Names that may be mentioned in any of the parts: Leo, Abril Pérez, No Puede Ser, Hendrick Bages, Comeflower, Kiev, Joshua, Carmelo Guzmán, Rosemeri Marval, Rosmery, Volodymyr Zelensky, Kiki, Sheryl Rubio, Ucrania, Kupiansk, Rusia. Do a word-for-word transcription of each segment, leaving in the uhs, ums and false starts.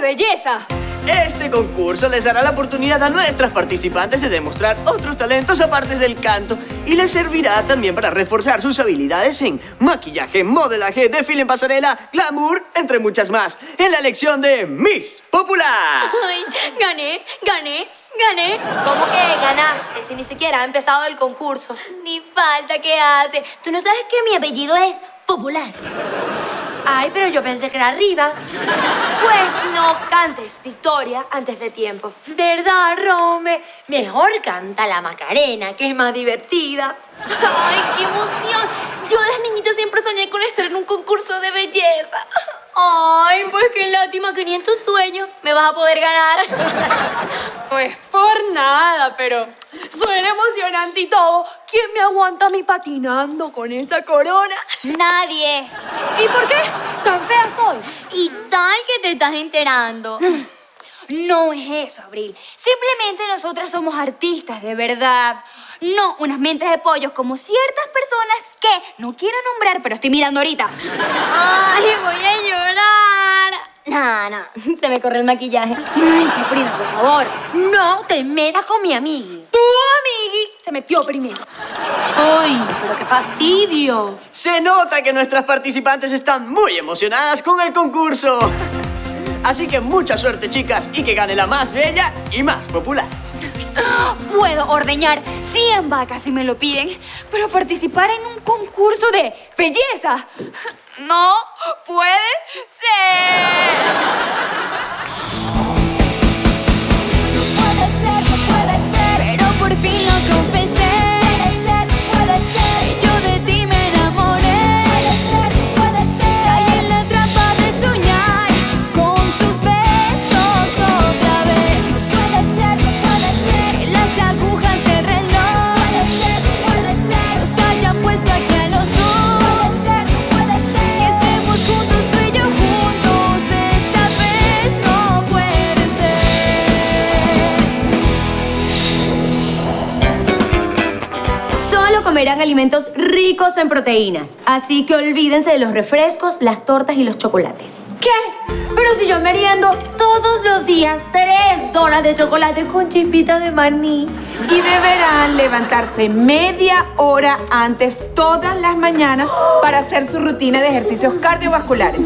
de belleza. Este concurso les dará la oportunidad a nuestras participantes de demostrar otros talentos aparte del canto y les servirá también para reforzar sus habilidades en maquillaje, modelaje, desfile en pasarela, glamour, entre muchas más, en la elección de Miss Popular. Ay, gané, gané, gané. ¿Cómo que ganaste si ni siquiera ha empezado el concurso? Ni falta que hace. ¿Tú no sabes que mi apellido es Popular? Ay, pero yo pensé que era Rivas. Pues no cantes, Victoria, antes de tiempo. ¿Verdad, Rome? Mejor canta la Macarena, que es más divertida. Ay, qué emoción. Yo de niñita siempre soñé con estar en un concurso de belleza. Ay, pues qué lástima que ni en tus sueños me vas a poder ganar. Pues por nada, pero suena emocionante y todo. ¿Quién me aguanta a mí patinando con esa corona? Nadie. ¿Y por qué? Tan fea soy. Y tal que te estás enterando. No es eso, Abril. Simplemente nosotras somos artistas de verdad. No unas mentes de pollos como ciertas personas que no quiero nombrar, pero estoy mirando ahorita. ¡Ay, voy a llorar! No, no, se me corre el maquillaje. Ay, Sofrina, por favor, no te metas con mi amiga. ¡Tu amiga se metió primero! ¡Ay, pero qué fastidio! Se nota que nuestras participantes están muy emocionadas con el concurso. Así que mucha suerte, chicas, y que gane la más bella y más popular. Puedo ordeñar cien vacas si me lo piden, pero participar en un concurso de belleza no puede ser. No puede ser, no puede ser, pero por fin lo confesé. Puede ser, puede ser, yo de ti me enamoré. Puede ser, puede ser, caí en la trampa de soñar con sus besos otra vez. Puede ser, puede ser, en las agujas del reloj. Puede ser, puede ser, nos hayan puesto aquí a los dos. Comerán alimentos ricos en proteínas. Así que olvídense de los refrescos, las tortas y los chocolates. ¿Qué? Pero si yo meriendo todos los días tres donas de chocolate con chispita de maní. Y deberán levantarse media hora antes todas las mañanas para hacer su rutina de ejercicios cardiovasculares.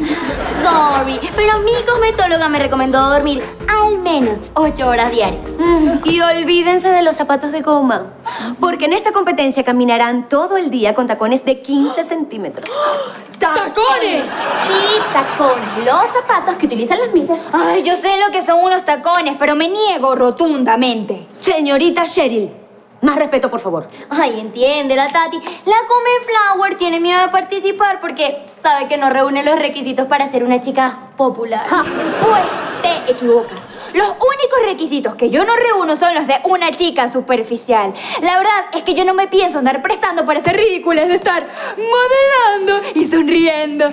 Sorry, pero mi cosmetóloga me recomendó dormir al menos ocho horas diarias. Y olvídense de los zapatos de goma, porque en esta competencia caminarán todo el día con tacones de quince centímetros. ¡Tacones! Sí, tacones. Los zapatos que utilizan las misas. Ay, yo sé lo que son unos tacones, pero me niego rotundamente. Señorita Sheryl, más respeto, por favor. Ay, entiende la Tati. La Comeflower tiene miedo de participar porque sabe que no reúne los requisitos para ser una chica popular. Ah, pues te equivocas. Los únicos requisitos que yo no reúno son los de una chica superficial. La verdad es que yo no me pienso andar prestando para ser ridículas de estar modelando y sonriendo.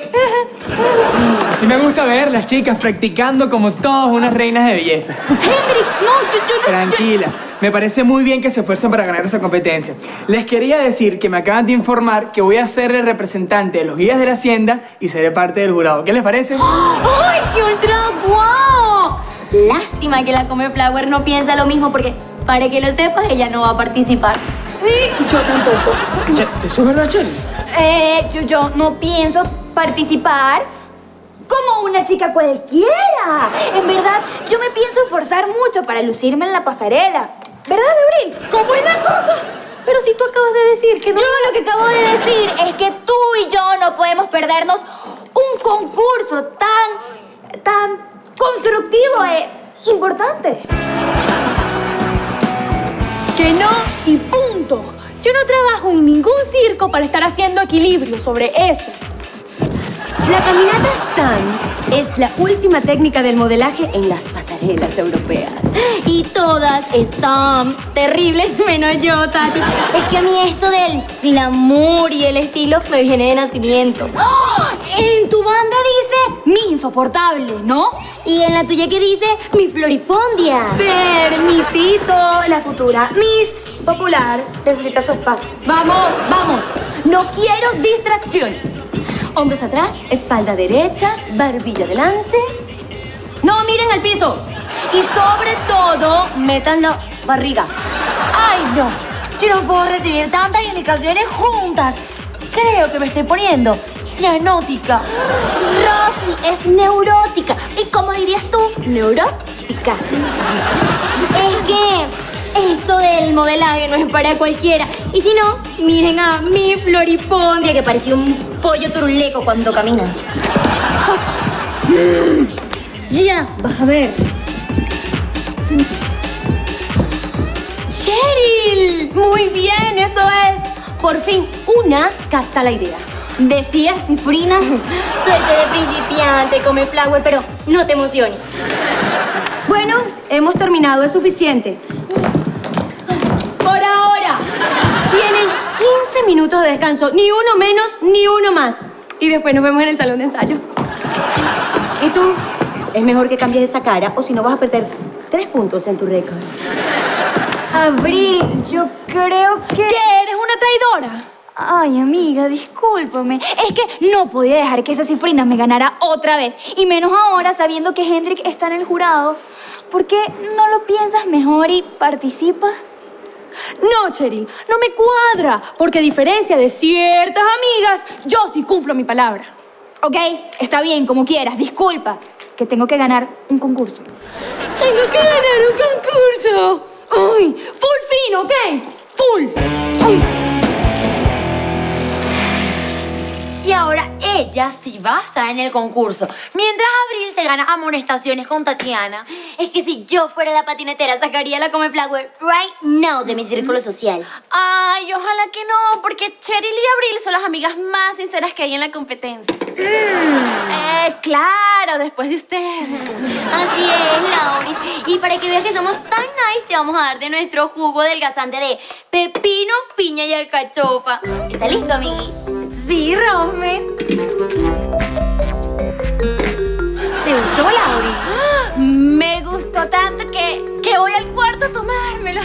Así me gusta ver las chicas practicando como todas unas reinas de belleza. Hendrick, no, yo, yo no... Tranquila. Yo... Me parece muy bien que se esfuercen para ganar esa competencia. Les quería decir que me acaban de informar que voy a ser el representante de los guías de la hacienda y seré parte del jurado. ¿Qué les parece? ¡Ay, qué ultra guau! Lástima que la Comeflower no piensa lo mismo porque, para que lo sepas, ella no va a participar. Sí. Yo tampoco. ¿Eso es verdad, Sheryl? Eh, yo, yo no pienso participar como una chica cualquiera. En verdad, yo me pienso esforzar mucho para lucirme en la pasarela. ¿Verdad, Abril? ¿Cómo es la cosa? Pero si tú acabas de decir que no... Yo lo que acabo de decir es que tú y yo no podemos perdernos un concurso tan... tan... constructivo e importante. Que no y punto. Yo no trabajo en ningún circo para estar haciendo equilibrio sobre eso. La caminata stand es la última técnica del modelaje en las pasarelas europeas. Y todas están terribles, menos yo, Tati. Es que a mí esto del glamour y el estilo me viene de nacimiento. ¡Oh! En tu banda dice mi insoportable, ¿no? Y en la tuya que dice mi floripondia. Permisito, la futura Miss Popular necesita su espacio. ¡Vamos, vamos! No quiero distracciones. Hombros atrás, espalda derecha, barbilla adelante. No, No miren el piso. Y sobre todo, metan la barriga. Ay, no. Yo no puedo recibir tantas indicaciones juntas. Creo que me estoy poniendo cianótica. Rosy es neurótica. ¿Y cómo dirías tú? Neurótica. Es que esto del modelaje no es para cualquiera. Y si no, miren a mi floripondia que parecía un pollo turuleco cuando camina. Ya, vas a ver. ¡Sheryl! Muy bien, eso es. Por fin, una capta la idea. Decía Cifrina, suerte de principiante, come flower, pero no te emociones. Bueno, hemos terminado, es suficiente. Por ahora, tienen quince minutos de descanso, ni uno menos, ni uno más. Y después nos vemos en el salón de ensayo. ¿Y tú? Es mejor que cambies esa cara, o si no vas a perder tres puntos en tu récord. Abril, yo creo que... ¿Qué? ¿Eres una traidora? Ay, amiga, discúlpame. Es que no podía dejar que esa Cifrina me ganara otra vez. Y menos ahora, sabiendo que Hendrick está en el jurado. ¿Por qué no lo piensas mejor y participas? No, Sheryl, no me cuadra. Porque a diferencia de ciertas amigas, yo sí cumplo mi palabra. Ok, está bien, como quieras. Disculpa, que tengo que ganar un concurso. ¡Tengo que ganar un concurso! ¡Ay! ¡Full fin, ok! ¡Full! ¡Ay! Y ahora ella sí va a estar en el concurso. Mientras Abril se gana amonestaciones con Tatiana. Es que si yo fuera la patinetera, sacaría la Come Flower right now de mi círculo social. Ay, ojalá que no, porque Sheryl y Abril son las amigas más sinceras que hay en la competencia. Mm. Eh, claro, después de usted. Así es, Lauris. Y para que veas que somos tan nice, te vamos a dar de nuestro jugo adelgazante de pepino, piña y alcachofa. ¿Está listo, amigui? Sí, Rosme. ¿Te gustó, Lauri? ¡Ah! Me gustó tanto que, que voy al cuarto a tomármelo.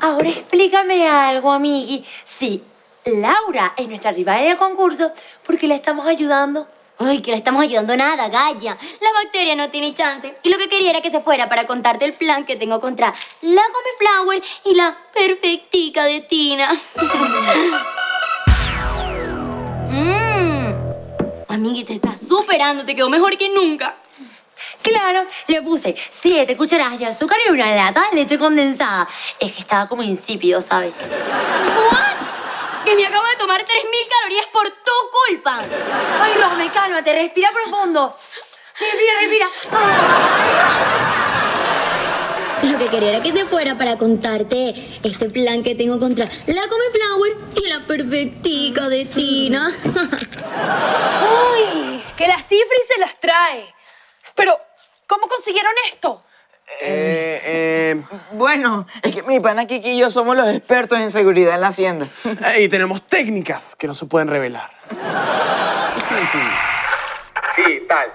Ahora explícame algo, amigui. Sí, Laura es nuestra rival en el concurso porque la estamos ayudando. Ay, que la estamos ayudando nada, Gaya. La bacteria no tiene chance. Y lo que quería era que se fuera para contarte el plan que tengo contra la Come Flower y la perfectica de Tina. mm. Amiguita, estás superando. Te quedó mejor que nunca. Claro, le puse siete cucharadas de azúcar y una lata de leche condensada. Es que estaba como insípido, ¿sabes? ¿What? Que me acabo de tomar tres mil calorías por tu culpa. Ay, Rosme, cálmate, respira profundo. Respira, respira. Ah. Lo que quería era que se fuera para contarte este plan que tengo contra la Come Flower y la perfectica de Tina. Uy, que la Cifri se las trae. Pero, ¿cómo consiguieron esto? Eh, eh, bueno, es que mi pana Kiki y yo somos los expertos en seguridad en la hacienda. Y tenemos técnicas que no se pueden revelar. Sí, tal.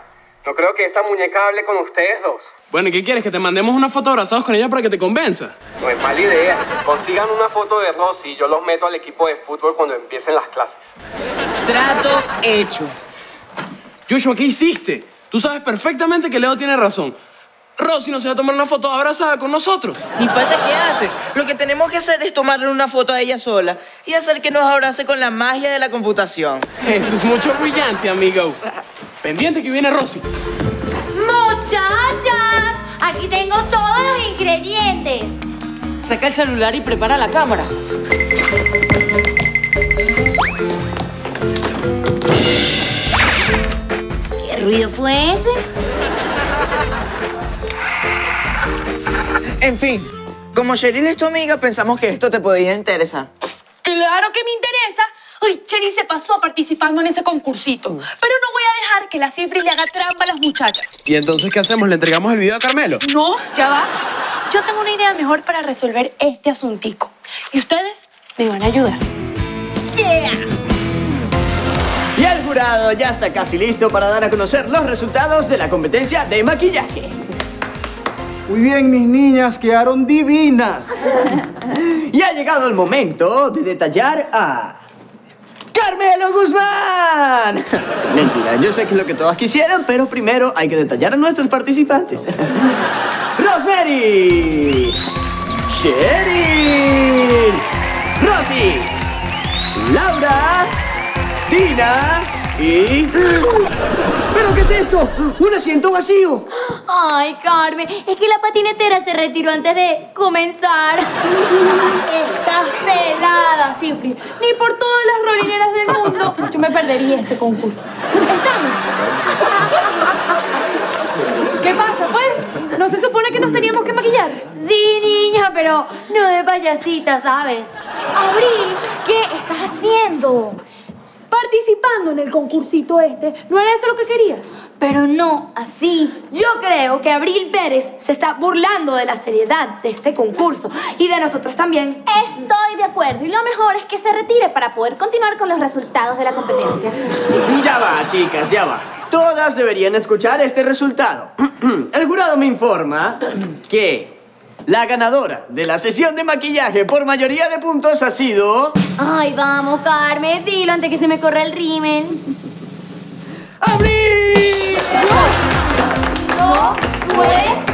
No creo que esa muñeca hable con ustedes dos. Bueno, ¿y qué quieres? ¿Que te mandemos una foto abrazados con ella para que te convenza? No es mala idea. Consigan una foto de Rosy y yo los meto al equipo de fútbol cuando empiecen las clases. Trato hecho. Joshua, ¿qué hiciste? Tú sabes perfectamente que Leo tiene razón. Rosy no se va a tomar una foto abrazada con nosotros. Ni falta que hace. Lo que tenemos que hacer es tomarle una foto a ella sola y hacer que nos abrace con la magia de la computación. Eso es mucho brillante, amigo. Pendiente que viene Rosy. Muchachas, aquí tengo todos los ingredientes. Saca el celular y prepara la cámara. ¿Qué ruido fue ese? En fin, como Sheryl es tu amiga, pensamos que esto te podía interesar. ¡Claro que me interesa! Ay, Sheryl se pasó participando en ese concursito. Mm. Pero no voy a dejar que la Cifri le haga trampa a las muchachas. ¿Y entonces qué hacemos? ¿Le entregamos el video a Carmelo? No, ya va. Yo tengo una idea mejor para resolver este asuntico. Y ustedes me van a ayudar. ¡Yeah! Y el jurado ya está casi listo para dar a conocer los resultados de la competencia de maquillaje. Muy bien, mis niñas, quedaron divinas. Y ha llegado el momento de detallar a... ¡Carmelo Guzmán! Mentira, yo sé que es lo que todas quisieran, pero primero hay que detallar a nuestros participantes. Rosemeri, Sheryl, Rosy, Laura, Tina y... ¿Pero qué es esto? ¡Un asiento vacío! Ay, Carmen, es que la patinetera se retiró antes de comenzar. Estás pelada, Cifri. Ni por todas las rolineras del mundo. Yo me perdería este concurso. ¿Estamos? ¿Qué pasa, pues? ¿No se supone que nos teníamos que maquillar? Sí, niña, pero no de payasita, ¿sabes? Abril, ¿qué estás haciendo? Participando en el concursito este. ¿No era eso lo que querías? Pero no así. Yo creo que Abril Pérez se está burlando de la seriedad de este concurso y de nosotros también. Estoy de acuerdo. Y lo mejor es que se retire para poder continuar con los resultados de la competencia. Ya va, chicas, ya va. Todas deberían escuchar este resultado. El jurado me informa que la ganadora de la sesión de maquillaje por mayoría de puntos ha sido... Ay, vamos, Carmen, dilo antes que se me corra el rímel. ¡Abril! ¡No! ¡No fue!